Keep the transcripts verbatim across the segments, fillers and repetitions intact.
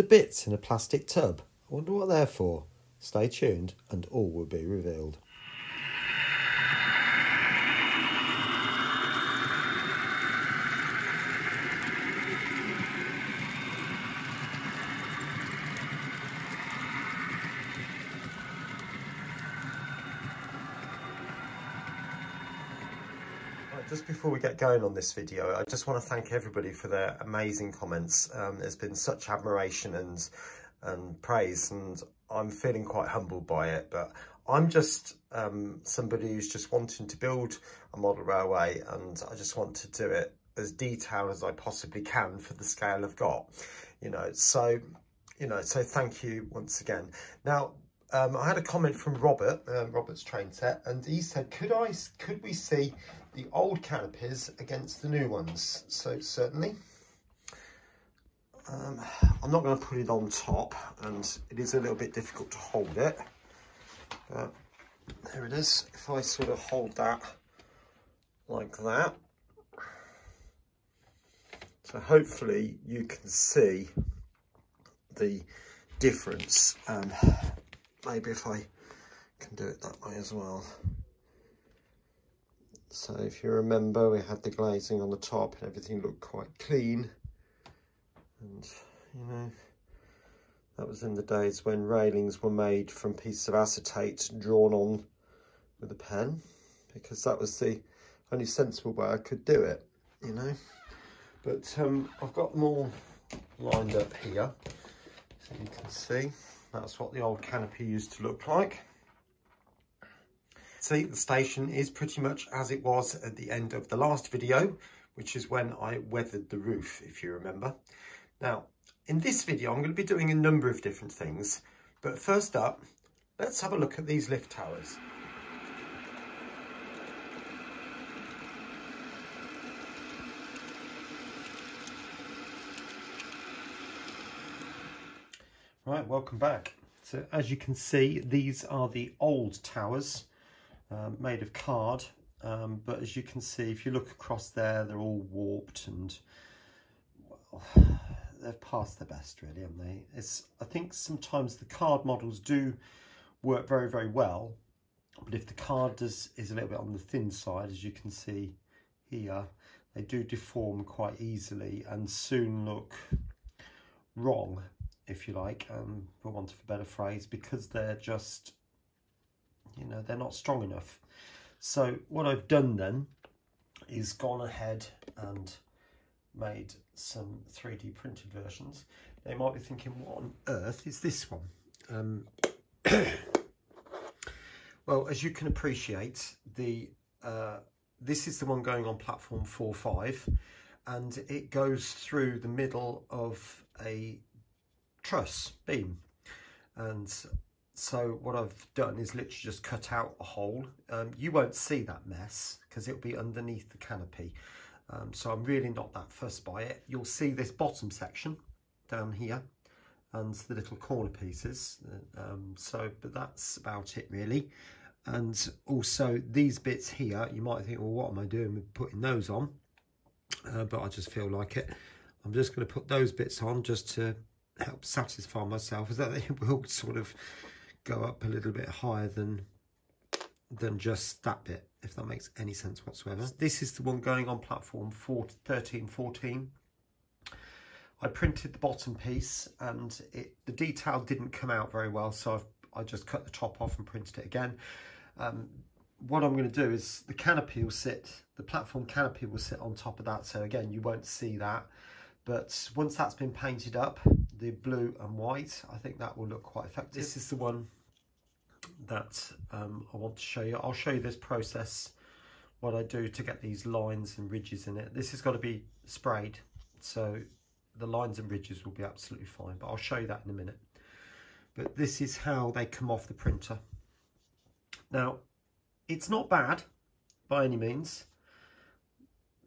to bits in a plastic tub. I wonder what they're for. Stay tuned and all will be revealed. Just before we get going on this video, I just want to thank everybody for their amazing comments. Um, there's been such admiration and and praise, and I'm feeling quite humbled by it. But I'm just um, somebody who's just wanting to build a model railway, and I just want to do it as detailed as I possibly can for the scale I've got. You know, so you know, so thank you once again. Now. Um, I had a comment from Robert, uh, Robert's train set, and he said, could I, could we see the old canopies against the new ones? So certainly. Um, I'm not going to put it on top, and it is a little bit difficult to hold it. But there it is. If I sort of hold that like that. So hopefully you can see the difference. Um, Maybe if I can do it that way as well. So if you remember, we had the glazing on the top and everything looked quite clean. And, you know, that was in the days when railings were made from pieces of acetate drawn on with a pen, because that was the only sensible way I could do it, you know. But um, I've got them all lined up here, so you can see. That's what the old canopy used to look like. See, the station is pretty much as it was at the end of the last video, which is when I weathered the roof, if you remember. Now, in this video, I'm going to be doing a number of different things. But first up, let's have a look at these lift towers. Right, welcome back. So as you can see, these are the old towers um, made of card, um, but as you can see, if you look across there, they're all warped and, well, they've passed their best really, haven't they? It's, I think sometimes the card models do work very, very well, but if the card does, is a little bit on the thin side, as you can see here, they do deform quite easily and soon look wrong, if you like, um, for want of a better phrase, because they're just, you know, they're not strong enough. So what I've done then is gone ahead and made some three D printed versions. Now you might be thinking, what on earth is this one? Um, well, as you can appreciate, the uh, this is the one going on platform four five, and it goes through the middle of a truss beam, and so what I've done is literally just cut out a hole. Um, you won't see that mess because it'll be underneath the canopy, um, so I'm really not that fussed by it. You'll see this bottom section down here and the little corner pieces, um, so but that's about it really. And also these bits here, you might think, well, what am I doing with putting those on? Uh, but I just feel like it. I'm just going to put those bits on just to help satisfy myself, is that they will sort of go up a little bit higher than than just that bit, if that makes any sense whatsoever. This is the one going on platform four, thirteen, fourteen. I printed the bottom piece, and it the detail didn't come out very well, so I've, I just cut the top off and printed it again. Um, what I'm going to do is the canopy will sit, the platform canopy will sit on top of that, so again you won't see that. But once that's been painted up, the blue and white, I think that will look quite effective. This is the one that um, I want to show you. I'll show you this process, what I do to get these lines and ridges in it. This has got to be sprayed, so the lines and ridges will be absolutely fine, but I'll show you that in a minute. But this is how they come off the printer. Now, it's not bad by any means,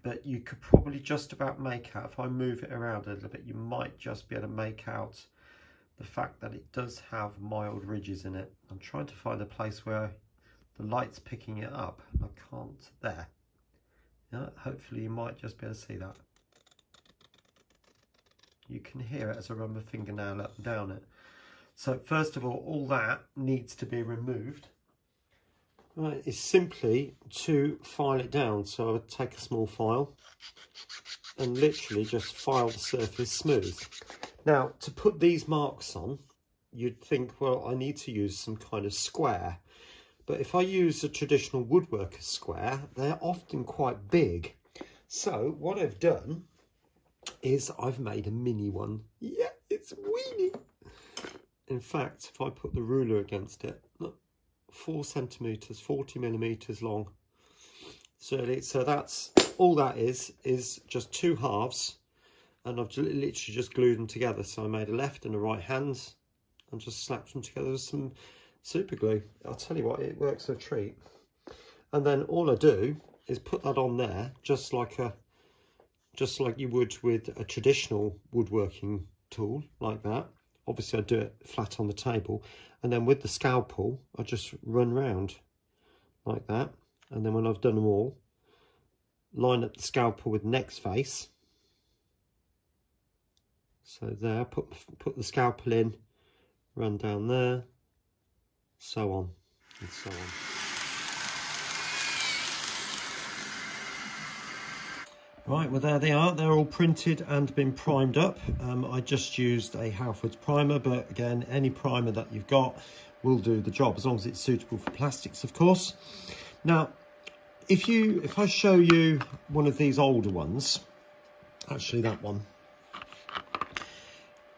but you could probably just about make out, if I move it around a little bit, you might just be able to make out the fact that it does have mild ridges in it. I'm trying to find a place where the light's picking it up. I can't, there. Yeah, hopefully you might just be able to see that. You can hear it as I run my fingernail up and down it. So first of all, all that needs to be removed. Right, is simply to file it down. So I would take a small file and literally just file the surface smooth. Now, to put these marks on, you'd think, well, I need to use some kind of square. But if I use a traditional woodworker's square, they're often quite big. So what I've done is I've made a mini one. Yeah, it's weeny. In fact, if I put the ruler against it, look, four centimetres, forty millimetres long. So, so that's all that is, is just two halves. And I've literally just glued them together. So I made a left and a right hand and just slapped them together with some super glue. I'll tell you what, it works a treat. And then all I do is put that on there, just like a, just like you would with a traditional woodworking tool like that. Obviously I do it flat on the table, and then with the scalpel I just run round like that, and then when I've done them all, line up the scalpel with the next face. So there, put, put the scalpel in, run down there, so on and so on. Right, well there they are, they're all printed and been primed up. Um, I just used a Halfords primer, but again, any primer that you've got will do the job, as long as it's suitable for plastics, of course. Now, if you, if I show you one of these older ones, actually that one,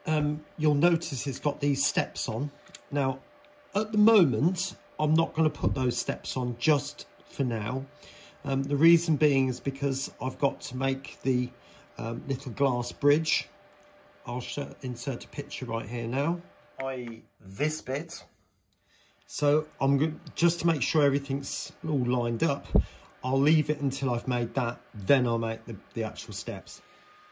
um, you'll notice it's got these steps on. Now, at the moment, I'm not going to put those steps on just for now. Um, the reason being is because I've got to make the um, little glass bridge. I'll insert a picture right here now, that is this bit. So I'm going just to make sure everything's all lined up. I'll leave it until I've made that, then I'll make the, the actual steps.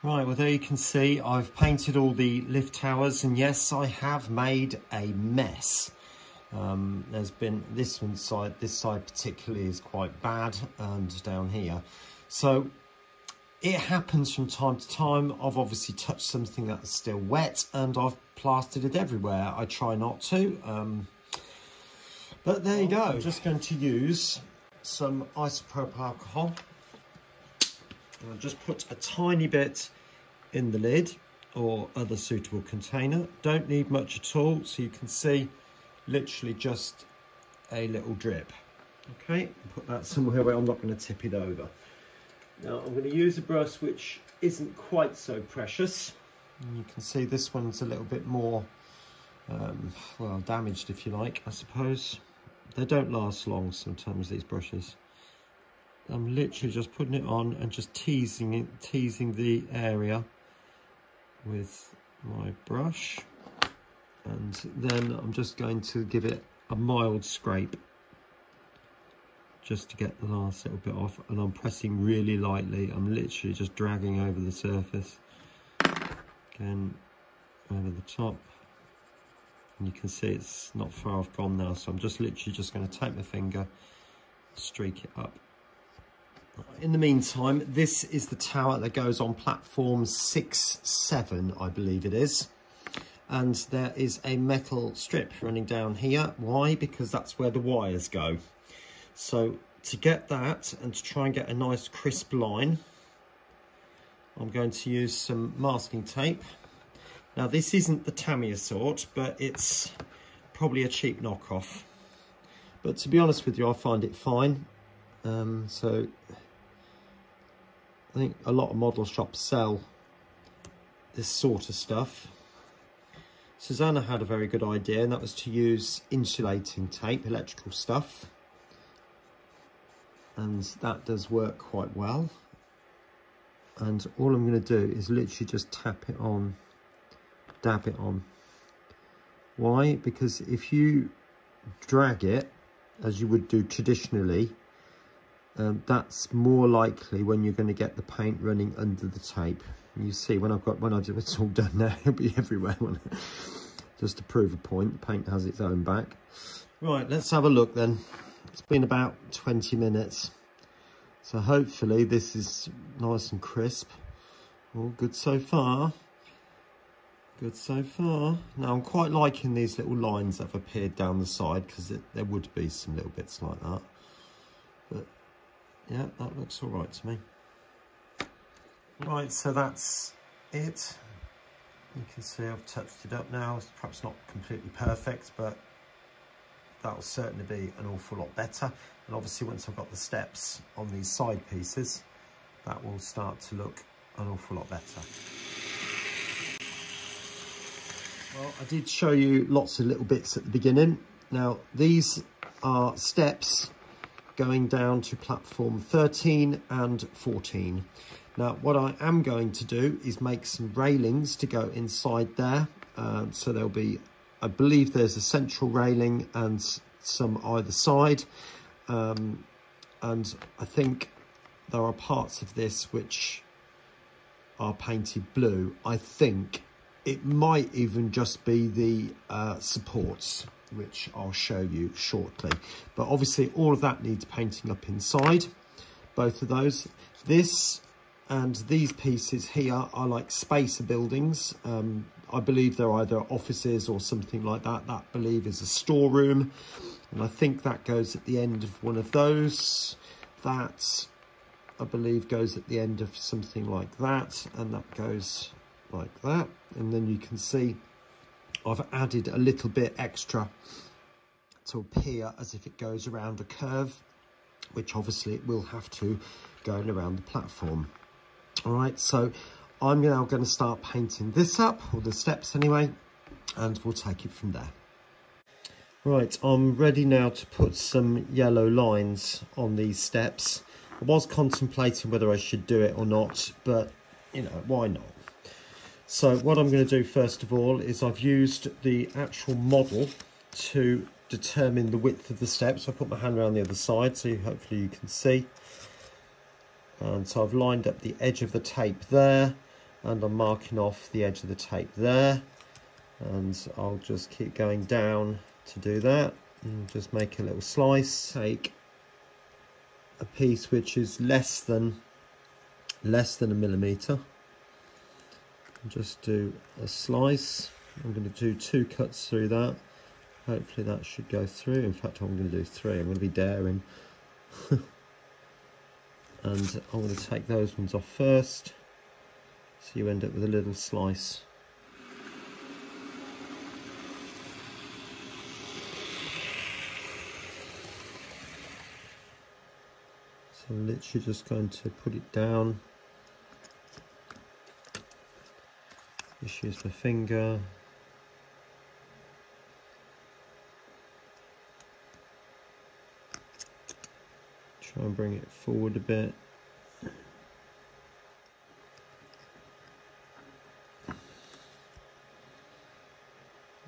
Right, well there you can see I've painted all the lift towers, and yes, I have made a mess. Um, there's been this one side, this side particularly is quite bad, and down here. So it happens from time to time. I've obviously touched something that's still wet and I've plastered it everywhere. I try not to, um, but there you go. I'm just going to use some isopropyl alcohol. And I'll just put a tiny bit in the lid or other suitable container. Don't need much at all, so you can see literally just a little drip. Okay, put that somewhere where I'm not going to tip it over. Now I'm going to use a brush which isn't quite so precious, and you can see this one's a little bit more um, well, damaged, if you like. I suppose they don't last long sometimes, these brushes. I'm literally just putting it on and just teasing it, teasing the area with my brush. And then I'm just going to give it a mild scrape just to get the last little bit off. And I'm pressing really lightly. I'm literally just dragging over the surface. Again, over the top. And you can see it's not far off gone now. So I'm just literally just going to take my finger, streak it up. In the meantime, this is the tower that goes on platform six seven, I believe it is. And there is a metal strip running down here. Why? Because that's where the wires go. So to get that and to try and get a nice crisp line, I'm going to use some masking tape. Now this isn't the Tamiya sort, but it's probably a cheap knockoff. But to be honest with you, I find it fine. Um, so I think a lot of model shops sell this sort of stuff. Susanna had a very good idea, and that was to use insulating tape, electrical stuff. And that does work quite well. And all I'm going to do is literally just tap it on, dab it on. Why? Because if you drag it, as you would do traditionally, um, that's more likely when you're going to get the paint running under the tape. You see, when I've got, when I do, it's all done now, it'll be everywhere. Just to prove a point, the paint has its own back. Right, let's have a look then. It's been about twenty minutes. So hopefully this is nice and crisp. All good so far. Good so far. Now I'm quite liking these little lines that have appeared down the side, because there would be some little bits like that. But yeah, that looks all right to me. Right, so that's it. You can see I've touched it up now. It's perhaps not completely perfect, but that'll certainly be an awful lot better. And obviously once I've got the steps on these side pieces, that will start to look an awful lot better. Well, I did show you lots of little bits at the beginning. Now, these are steps going down to platform thirteen and fourteen. Now, what I am going to do is make some railings to go inside there. Uh, so there'll be, I believe there's a central railing and some either side. Um, and I think there are parts of this which are painted blue, I think. It might even just be the uh, supports, which I'll show you shortly. But obviously all of that needs painting up inside, both of those. This and these pieces here are like spacer buildings. Um, I believe they're either offices or something like that. That, I believe, is a storeroom. And I think that goes at the end of one of those. That, I believe, goes at the end of something like that. And that goes like that, and then you can see I've added a little bit extra to appear as if it goes around a curve, which obviously it will have to, going around the platform. All right, so I'm now going to start painting this up, or the steps anyway, and we'll take it from there. Right, I'm ready now to put some yellow lines on these steps. I was contemplating whether I should do it or not, but you know, why not? So what I'm going to do first of all is I've used the actual model to determine the width of the steps. I put my hand around the other side, so hopefully you can see. And so I've lined up the edge of the tape there, and I'm marking off the edge of the tape there. And I'll just keep going down to do that, and just make a little slice. Take a piece which is less than less than a millimetre. Just do a slice. I'm going to do two cuts through that. Hopefully that should go through. In fact, I'm going to do three. I'm going to be daring. And I'm going to take those ones off first, so you end up with a little slice. So I'm literally just going to put it down. Just use my finger. Try and bring it forward a bit.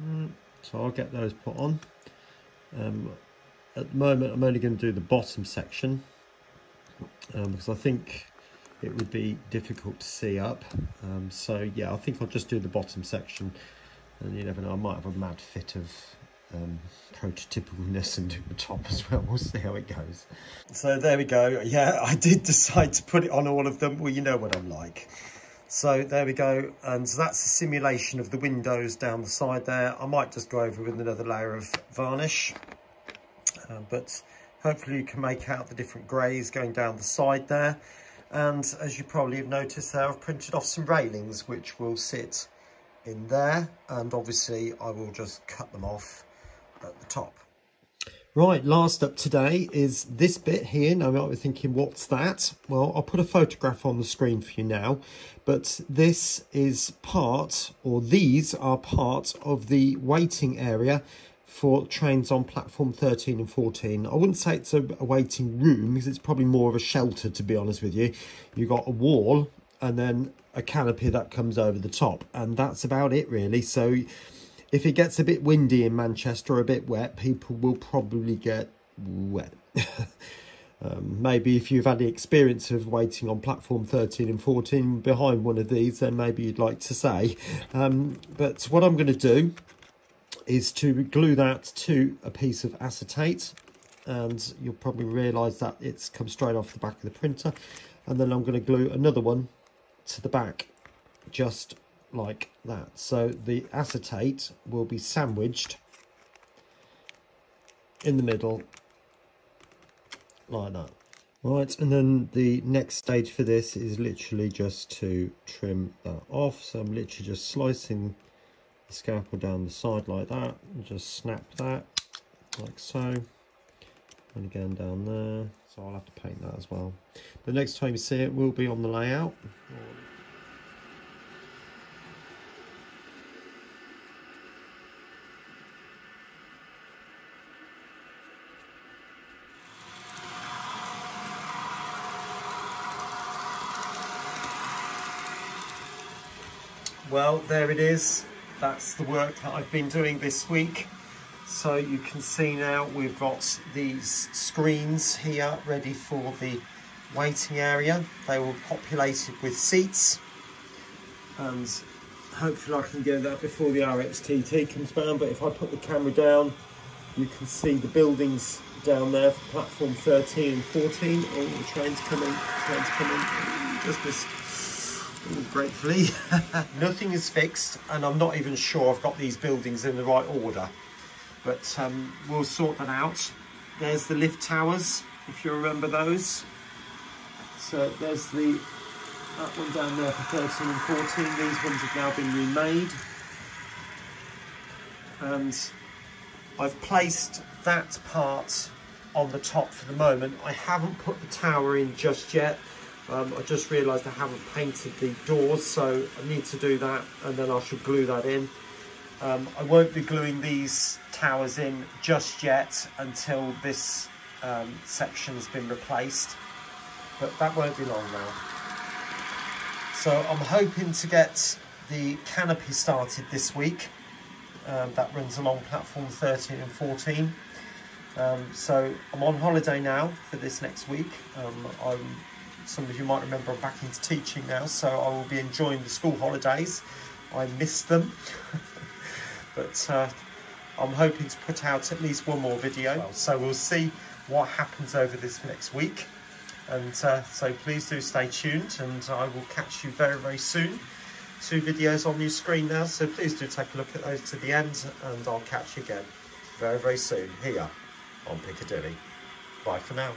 Mm, so I'll get those put on. Um, at the moment, I'm only going to do the bottom section um, because I think it would be difficult to see up, um, so yeah, I think I'll just do the bottom section, and you never know, I might have a mad fit of um, prototypicalness and do the top as well. We'll see how it goes. So there we go. Yeah, I did decide to put it on all of them. Well, you know what I'm like. So there we go, and so that's a simulation of the windows down the side there. I might just go over with another layer of varnish, uh, but hopefully you can make out the different greys going down the side there. And as you probably have noticed there, I've printed off some railings which will sit in there, and obviously I will just cut them off at the top. Right, last up today is this bit here. Now, you might be thinking, what's that? Well, I'll put a photograph on the screen for you now, but this is part, or these are part of the waiting area for trains on platform thirteen and fourteen. I wouldn't say it's a, a waiting room, because it's probably more of a shelter, to be honest with you. You've got a wall and then a canopy that comes over the top, and that's about it really. So if it gets a bit windy in Manchester or a bit wet, people will probably get wet. Um, maybe if you've had the experience of waiting on platform thirteen and fourteen behind one of these, then maybe you'd like to say. Um, but what I'm going to do is to glue that to a piece of acetate, and you'll probably realize that it's come straight off the back of the printer. And then I'm going to glue another one to the back, just like that. So the acetate will be sandwiched in the middle like that. Right, and then the next stage for this is literally just to trim that off. So I'm literally just slicing the scalpel down the side like that, and just snap that like so, and again down there. So I'll have to paint that as well. The next time you see it will be on the layout. Well, there it is. That's the work that I've been doing this week. So you can see now we've got these screens here ready for the waiting area. They were populated with seats, and hopefully I can get that before the R X T T comes down. But if I put the camera down, you can see the buildings down there for platform thirteen and fourteen. Oh, the train's coming, train's coming, just missed. Ooh, gratefully. Nothing is fixed, and I'm not even sure I've got these buildings in the right order, but um, we'll sort that out. There's the lift towers, if you remember those. So there's the that one down there for thirteen and fourteen. These ones have now been remade, and I've placed that part on the top for the moment. I haven't put the tower in just yet. Um, I just realised I haven't painted the doors, so I need to do that, and then I should glue that in. Um, I won't be gluing these towers in just yet until this um, section's been replaced, but that won't be long now. So I'm hoping to get the canopy started this week. Um, that runs along platform thirteen and fourteen. Um, so I'm on holiday now for this next week. Um, I'm... Some of you might remember I'm back into teaching now, so I will be enjoying the school holidays. I missed them. But uh, I'm hoping to put out at least one more video. So we'll see what happens over this next week. And uh, so please do stay tuned, and I will catch you very, very soon. Two videos on your screen now, so please do take a look at those to the end, and I'll catch you again very, very soon here on Piccadilly. Bye for now.